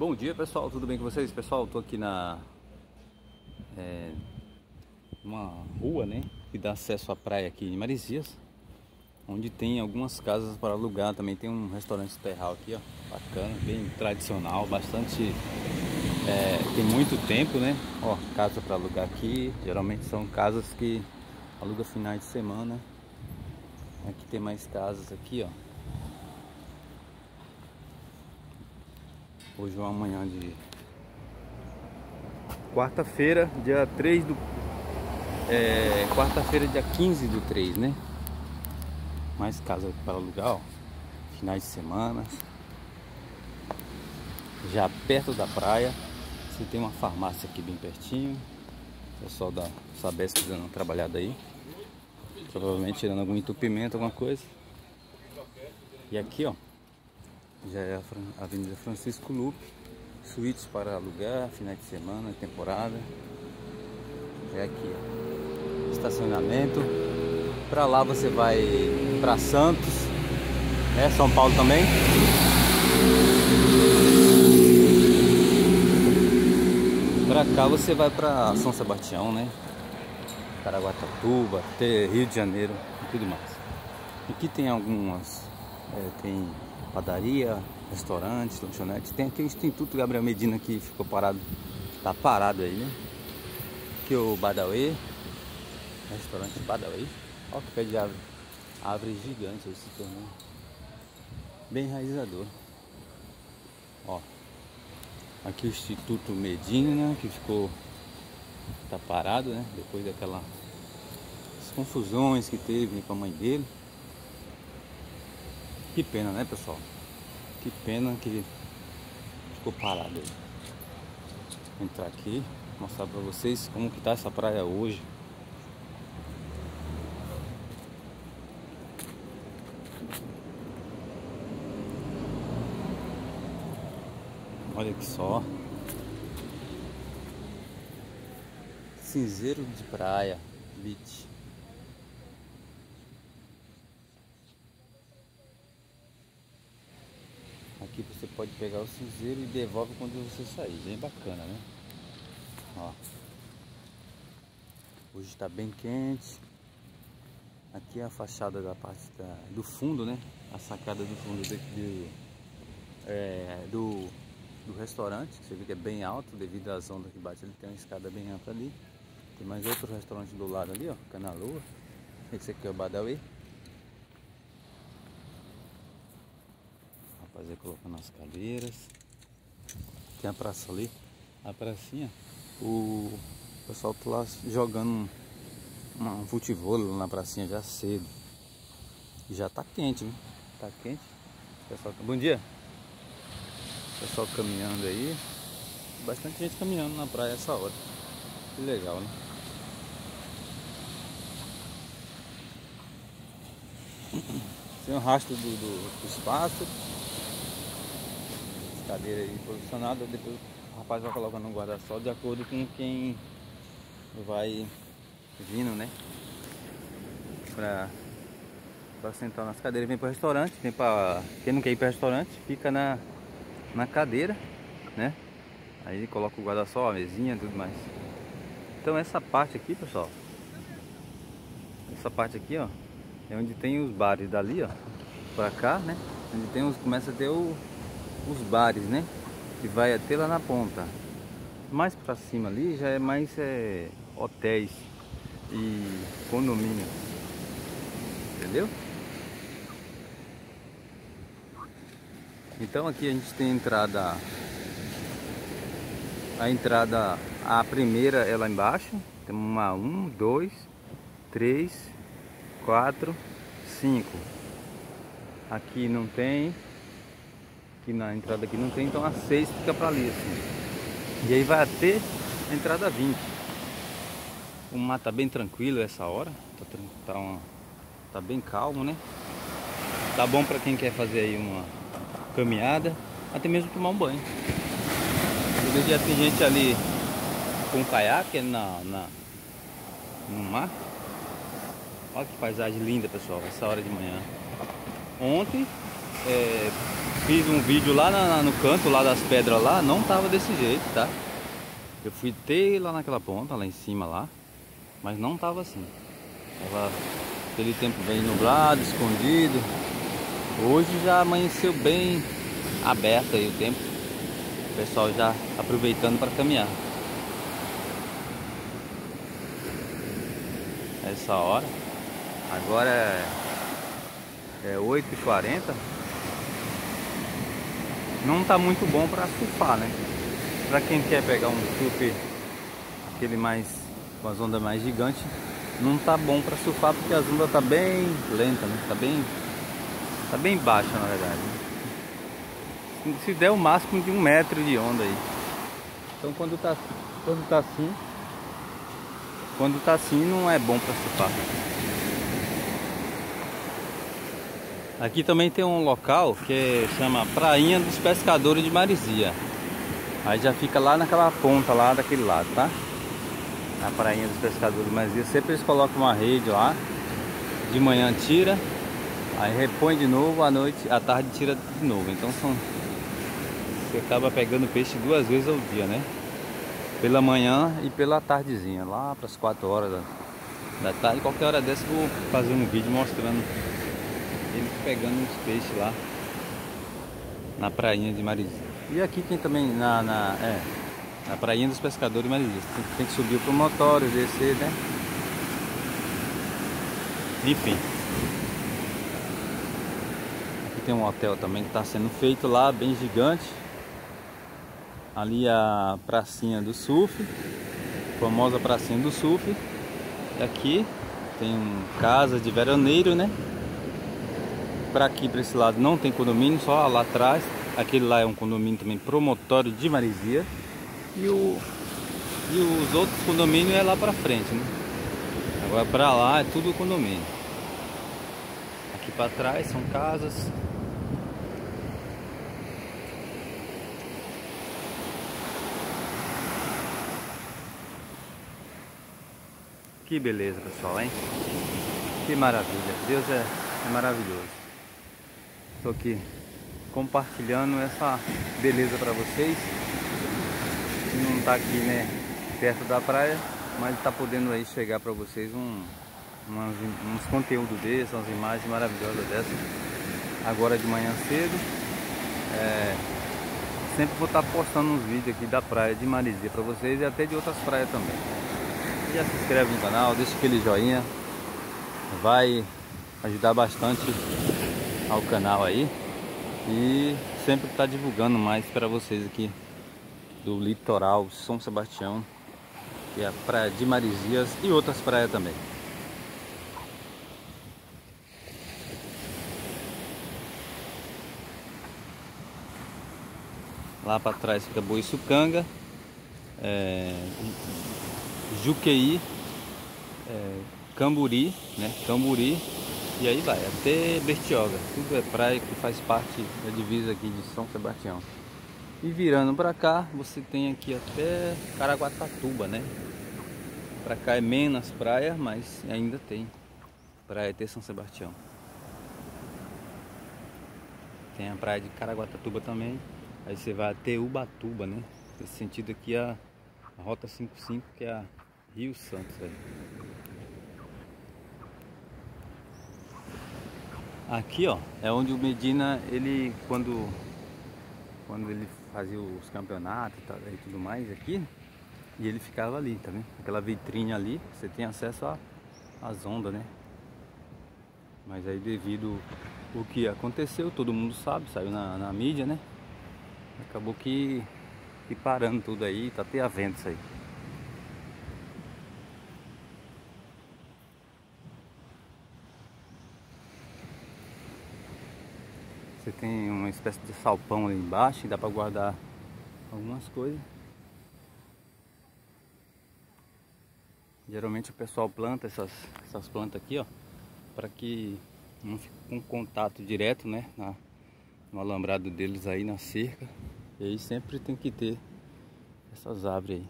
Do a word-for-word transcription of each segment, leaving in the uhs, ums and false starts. Bom dia, pessoal, tudo bem com vocês? Pessoal, tô aqui na é, uma rua, né, que dá acesso à praia aqui em Maresias, onde tem algumas casas para alugar. Também tem um restaurante terral aqui, ó, bacana, bem tradicional, bastante, é, tem muito tempo, né, ó, casa para alugar aqui. Geralmente são casas que aluga finais de semana. Aqui tem mais casas aqui, ó. Hoje é uma manhã de quarta-feira, dia três do... É, quarta-feira, dia quinze do três, né? Mais casa para alugar, ó. Finais de semana. Já perto da praia. Você tem uma farmácia aqui bem pertinho. O pessoal da Sabesp dando uma trabalhada aí. Provavelmente tirando algum entupimento, alguma coisa. E aqui, ó, já é a Avenida Francisco Lupe, suítes para alugar, final de semana, temporada. É aqui, ó, estacionamento. Pra lá você vai pra Santos, é São Paulo também. Pra cá você vai pra São Sebastião, né? Caraguatatuba, até Rio de Janeiro e tudo mais. Aqui tem algumas... É, tem... padaria, restaurante, lanchonete. Tem aqui o Instituto Gabriel Medina, que ficou parado, tá parado aí, né? Aqui o Badawi, restaurante Badawi. Olha que pé de árvore, árvore gigante esse torneio, bem enraizador. Ó, aqui o Instituto Medina, que ficou, tá parado, né? Depois daquelas confusões que teve com a mãe dele. Que pena, né, pessoal? Que pena que ficou parado aí. Vou entrar aqui, mostrar pra vocês como que tá essa praia hoje. Olha que só. Cinzeiro de praia, beach. Aqui você pode pegar o cinzeiro e devolve quando você sair. Bem bacana, né? Ó. Hoje está bem quente. Aqui é a fachada da parte da, do fundo, né? A sacada do fundo do, do, é, do, do restaurante. Você vê que é bem alto devido às ondas que batem. Ele tem uma escada bem alta ali. Tem mais outro restaurante do lado ali, ó. Canalua. Esse aqui é o Badawi. Fazer colocando as cadeiras. Tem a praça ali, a pracinha. O pessoal tá lá jogando um, um futebol na pracinha já cedo. E já tá quente, né? Tá quente. Pessoal, bom dia. Pessoal caminhando aí. Bastante gente caminhando na praia essa hora. Que legal, né? Tem o rastro do, do, do espaço. Cadeira aí posicionada, depois o rapaz vai colocando no guarda-sol de acordo com quem vai vindo, né? Pra, pra sentar nas cadeiras. Vem pro restaurante, vem pra... Quem não quer ir pro restaurante, fica na, na cadeira, né? Aí coloca o guarda-sol, a mesinha, tudo mais. Então essa parte aqui, pessoal, essa parte aqui, ó, é onde tem os bares dali, ó, pra cá, né? Onde tem os... começa a ter o... os bares, né, que vai até lá na ponta. Mais pra cima ali já é mais é, hotéis e condomínio, entendeu? Então aqui a gente tem a entrada, a entrada, a primeira é lá embaixo. Tem uma, um, dois, três, quatro, cinco. Aqui não tem. Aqui na entrada aqui não tem, então a seis fica para ali assim. E aí vai até a entrada vinte. O mar tá bem tranquilo essa hora, tá, tá, uma, tá bem calmo, né? Tá bom para quem quer fazer aí uma caminhada, até mesmo tomar um banho. Já tem gente ali com caiaque na, na, no mar. Olha que paisagem linda, pessoal, essa hora de manhã. Ontem... É, fiz um vídeo lá na, no canto, lá das pedras lá, não tava desse jeito, tá? Eu fui até lá naquela ponta, lá em cima lá, mas não tava assim. Tava aquele tempo bem nublado, escondido. Hoje já amanheceu bem aberto aí o tempo. O pessoal já aproveitando para caminhar. Essa hora. Agora é, é oito e quarenta. Não tá muito bom para surfar, né? Para quem quer pegar um surf, aquele mais, com as ondas mais gigantes, não tá bom para surfar porque as ondas tá bem lenta, né? Tá bem, tá bem baixa na verdade. Né? Se der o máximo de um metro de onda aí. Então quando tá, quando tá assim, quando tá assim não é bom para surfar. Aqui também tem um local que chama Prainha dos Pescadores de Maresia. Aí já fica lá naquela ponta lá daquele lado, tá? Na prainha dos pescadores de Maresia. Sempre eles colocam uma rede lá. De manhã tira, aí repõe de novo, à noite, à tarde tira de novo. Então são... você acaba pegando peixe duas vezes ao dia, né? Pela manhã e pela tardezinha. Lá para as quatro horas da, da tarde. Qualquer hora dessa eu vou fazer um vídeo mostrando ele pegando os peixes lá na prainha de Maresia. E aqui tem também na, na, é, na prainha dos pescadores de Maresia. Tem, tem que subir o promontório, descer, né? Enfim. Aqui tem um hotel também que está sendo feito lá, bem gigante. Ali a pracinha do surf, famosa pracinha do surf. E aqui tem casa de veraneiro, né? Para aqui, para esse lado, não tem condomínio, só lá atrás. Aquele lá é um condomínio também, promontório de Maresia. E, o, e os outros condomínios é lá pra frente, né? Agora pra lá é tudo condomínio. Aqui pra trás são casas. Que beleza, pessoal, hein? Que maravilha. Deus é, é maravilhoso. Estou aqui compartilhando essa beleza para vocês. Não está aqui, né, perto da praia, mas está podendo aí chegar para vocês um, umas, uns conteúdos desses, umas imagens maravilhosas dessas. Agora de manhã cedo, é, sempre vou estar postando uns vídeos aqui da praia de Maresia para vocês e até de outras praias também. Já se inscreve no canal, deixa aquele joinha, vai ajudar bastante ao canal aí. E sempre tá divulgando mais para vocês aqui do litoral São Sebastião, que é a praia de Maresias e outras praias também. Lá para trás fica Boiçucanga, é, Juqueí, é, Camburi, né? Camburi. E aí vai, até Bertioga, tudo é praia que faz parte da divisa aqui de São Sebastião. E virando pra cá, você tem aqui até Caraguatatuba, né? Pra cá é menos praia, mas ainda tem praia até São Sebastião. Tem a praia de Caraguatatuba também, aí você vai até Ubatuba, né? Nesse sentido aqui é a Rota cinquenta e cinco, que é a Rio Santos aí. Aqui, ó, é onde o Medina, ele, quando, quando ele fazia os campeonatos e tudo mais aqui, e ele ficava ali, tá vendo? Aquela vitrine ali, você tem acesso às ondas, né? Mas aí devido o que aconteceu, todo mundo sabe, saiu na, na mídia, né? Acabou que, que parando tudo aí, tá até havendo isso aí. Você tem uma espécie de salpão ali embaixo, dá para guardar algumas coisas. Geralmente o pessoal planta essas, essas plantas aqui, ó, para que não fique com contato direto, né, na, no alambrado deles aí, na cerca. E aí sempre tem que ter essas árvores aí.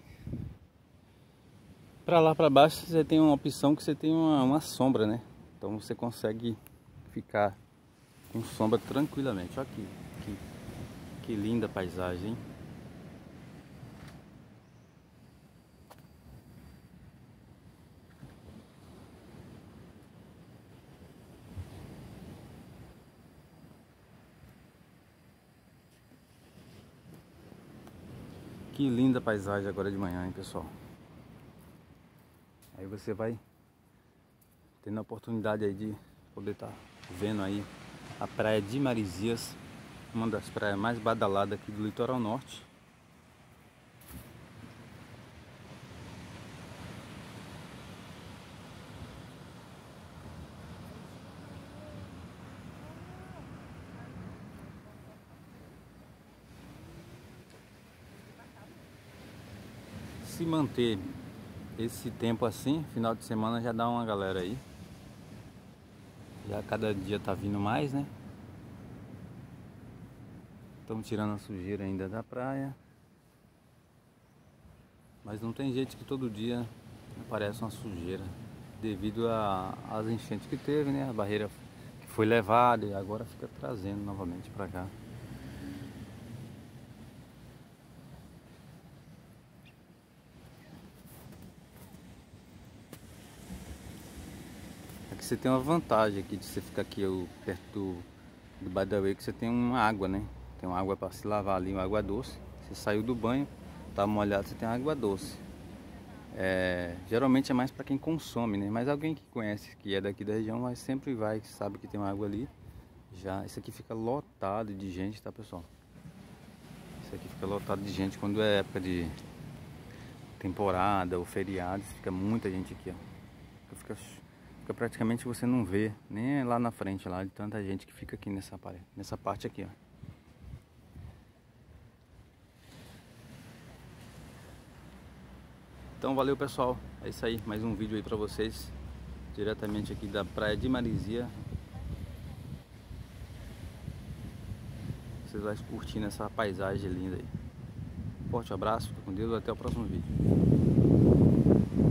Para lá para baixo você tem uma opção que você tem uma, uma sombra, né? Então você consegue ficar com sombra tranquilamente. Olha aqui, aqui. Que linda paisagem, hein? Que linda paisagem agora de manhã, hein, pessoal? Aí você vai tendo a oportunidade aí de poder estar vendo aí a praia de Maresias, uma das praias mais badaladas aqui do litoral norte. Se manter esse tempo assim, final de semana já dá uma galera aí. Já cada dia tá vindo mais, né? Estamos tirando a sujeira ainda da praia. Mas não tem jeito que todo dia aparece uma sujeira. Devido às enchentes que teve, né? A barreira que foi levada e agora fica trazendo novamente para cá. Você tem uma vantagem aqui de você ficar aqui perto do, do Badawi, que você tem uma água, né? Tem uma água para se lavar ali, uma água doce. Você saiu do banho, tá molhado, você tem água doce. É, geralmente é mais para quem consome, né? Mas alguém que conhece, que é daqui da região, mas sempre vai, que sabe que tem uma água ali. Já, isso aqui fica lotado de gente, tá, pessoal? Isso aqui fica lotado de gente quando é época de temporada ou feriados, fica muita gente aqui, ó. Fica praticamente você não vê nem lá na frente lá de tanta gente que fica aqui nessa parede, nessa parte aqui, ó. Então valeu, pessoal, é isso aí, mais um vídeo aí para vocês diretamente aqui da praia de Maresia. Vocês vão curtindo essa paisagem linda aí. Forte abraço, fica com Deus, até o próximo vídeo.